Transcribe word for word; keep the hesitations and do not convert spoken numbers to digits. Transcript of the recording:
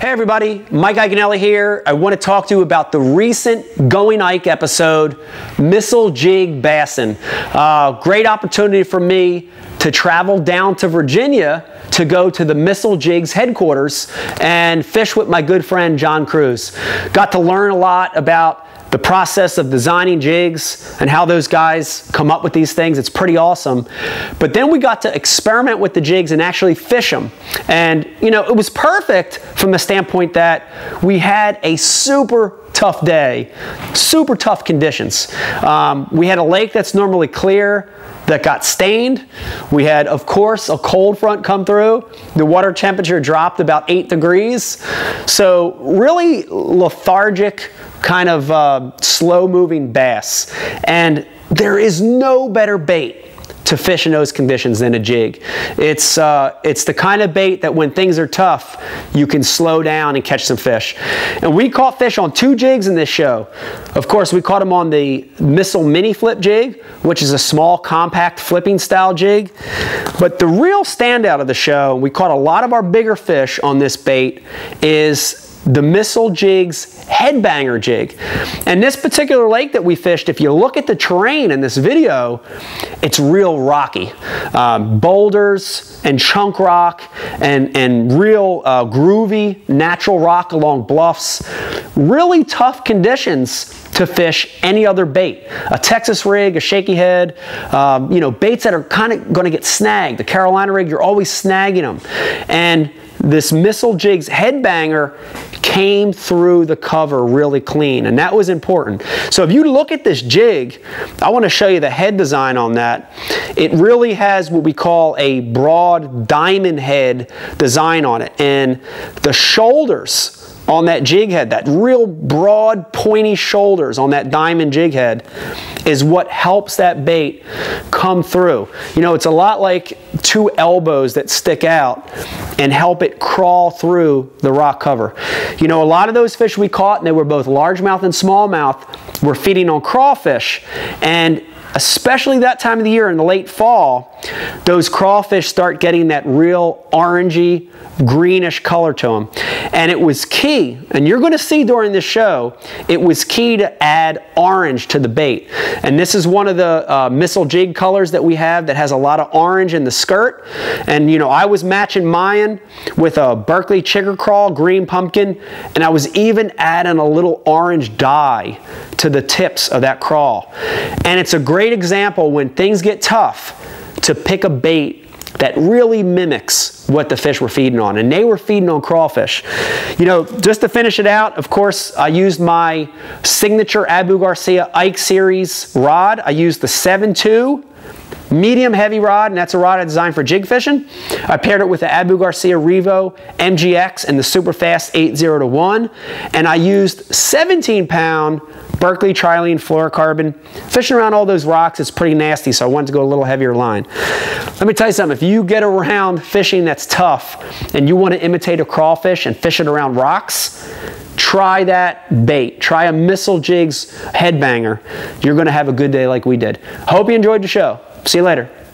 Hey everybody, Mike Iaconelli here. I want to talk to you about the recent Going Ike episode, Missile Jig Bassin. Uh, great opportunity for me to travel down to Virginia to go to the Missile Jigs headquarters and fish with my good friend John Crews. Got to learn a lot about the process of designing jigs and how those guys come up with these things. It's pretty awesome. But then we got to experiment with the jigs and actually fish them. And, you know, it was perfect from the standpoint that we had a super tough day, super tough conditions. Um, we had a lake that's normally clear that got stained. We had, of course, a cold front come through. The water temperature dropped about eight degrees. So really lethargic, kind of uh, slow-moving bass. And there is no better bait to fish in those conditions than a jig. It's, uh, it's the kind of bait that when things are tough, you can slow down and catch some fish. And we caught fish on two jigs in this show. Of course, we caught them on the Missile Mini Flip Jig, which is a small, compact flipping style jig. But the real standout of the show, we caught a lot of our bigger fish on this bait, is the Missile Jigs Headbanger Jig. And this particular lake that we fished, if you look at the terrain in this video, it's real rocky. Um, boulders and chunk rock and, and real uh, groovy natural rock along bluffs. Really tough conditions to fish any other bait. A Texas rig, a shaky head, um, you know, baits that are kind of going to get snagged. The Carolina rig, you're always snagging them. And this Missile Jigs Headbanger came through the cover really clean, and that was important. So if you look at this jig, I want to show you the head design on that. It really has what we call a broad diamond head design on it, and the shoulders on that jig head, that real broad pointy shoulders on that diamond jig head, is what helps that bait come through. You know, it's a lot like two elbows that stick out and help it crawl through the rock cover. You know, a lot of those fish we caught, and they were both largemouth and smallmouth, were feeding on crawfish. And especially that time of the year in the late fall, those crawfish start getting that real orangey, greenish color to them. And it was key, and you're going to see during this show, it was key to add orange to the bait. And this is one of the uh, Missile Jig colors that we have that has a lot of orange in the skirt. And, you know, I was matching mine with a Berkeley Trilene green pumpkin, and I was even adding a little orange dye to the tips of that crawl. And it's a great example, when things get tough, to pick a bait that really mimics what the fish were feeding on. And they were feeding on crawfish. You know, just to finish it out, of course, I used my signature Abu Garcia Ike series rod. I used the seven two medium heavy rod, and that's a rod I designed for jig fishing. I paired it with the Abu Garcia Revo M G X and the super fast eight oh to one, and I used seventeen pound Berkeley Trilene fluorocarbon. Fishing around all those rocks is pretty nasty, so I wanted to go a little heavier line. Let me tell you something, if you get around fishing that's tough and you want to imitate a crawfish and fish it around rocks, try that bait. Try a Missile Jigs Headbanger. You're going to have a good day like we did. Hope you enjoyed the show. See you later.